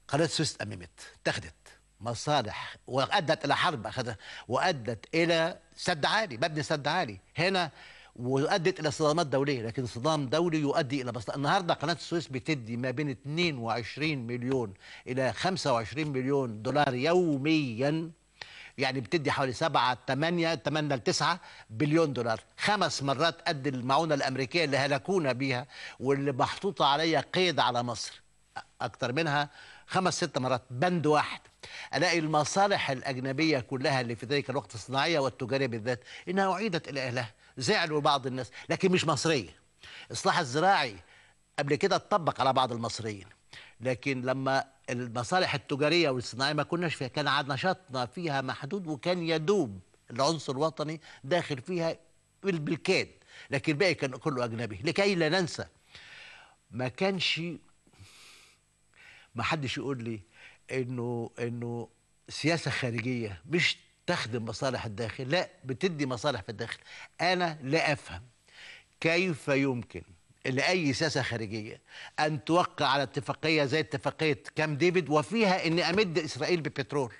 قناة السويس اتأممت، اتخذت مصالح وأدت إلى حرب، أخذها وأدت إلى سد عالي، مبني سد عالي هنا، وأدت إلى صدامات دولية، لكن صدام دولي يؤدي إلى مصلحة. النهارده قناة السويس بتدي ما بين 22 مليون إلى 25 مليون دولار يومياً، يعني بتدي حوالي 7-8-9 بليون دولار، 5 مرات قد المعونة الأمريكية اللي هلكونا بيها، واللي محطوطة عليها قيد على مصر، أكتر منها 5-6 مرات بند واحد. ألاقي المصالح الأجنبية كلها اللي في ذلك الوقت الصناعية والتجارية بالذات إنها أعيدت إلى أهلها. زعلوا بعض الناس، لكن مش مصرية. الإصلاح الزراعي قبل كده اتطبق على بعض المصريين، لكن لما المصالح التجارية والصناعية ما كناش فيها، كان عاد نشاطنا فيها محدود، وكان يدوب العنصر الوطني داخل فيها بالكاد، لكن الباقي كان كله أجنبي. لكي لا ننسى، ما حدش يقول لي انه سياسه خارجيه مش تخدم مصالح الداخل، لا بتدي مصالح في الداخل. انا لا افهم كيف يمكن لاي سياسه خارجيه ان توقع على اتفاقيه زي اتفاقيه كام ديفيد وفيها ان امد اسرائيل ببترول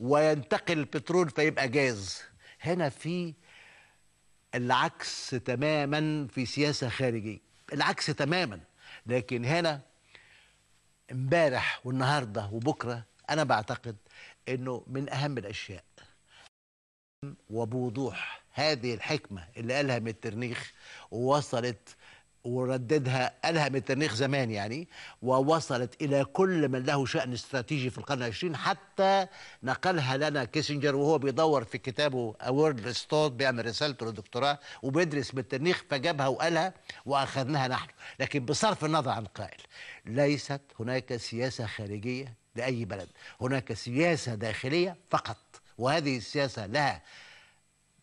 وينتقل البترول فيبقى جاز. هنا في العكس تماما في سياسه خارجيه، العكس تماما. لكن هنا امبارح والنهارده وبكره انا بعتقد انه من اهم الاشياء وبوضوح هذه الحكمه اللي قالها مترنيخ ووصلت ورددها، قالها مترنيخ زمان يعني، ووصلت الى كل من له شأن استراتيجي في القرن العشرين، حتى نقلها لنا كيسنجر وهو بيدور في كتابه اورد ريستورد، بيعمل رسالته للدكتوراه وبيدرس مترنيخ فجابها وقالها واخذناها نحن. لكن بصرف النظر عن قائل، ليست هناك سياسه خارجيه لاي بلد، هناك سياسه داخليه فقط، وهذه السياسه لها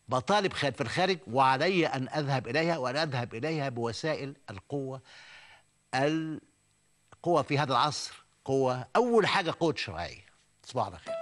مطالب في الخارج وعلي أن أذهب إليها، وأن أذهب إليها بوسائل القوة. القوة في هذا العصر قوة، أول حاجة قوة شرعية. صباح الخير.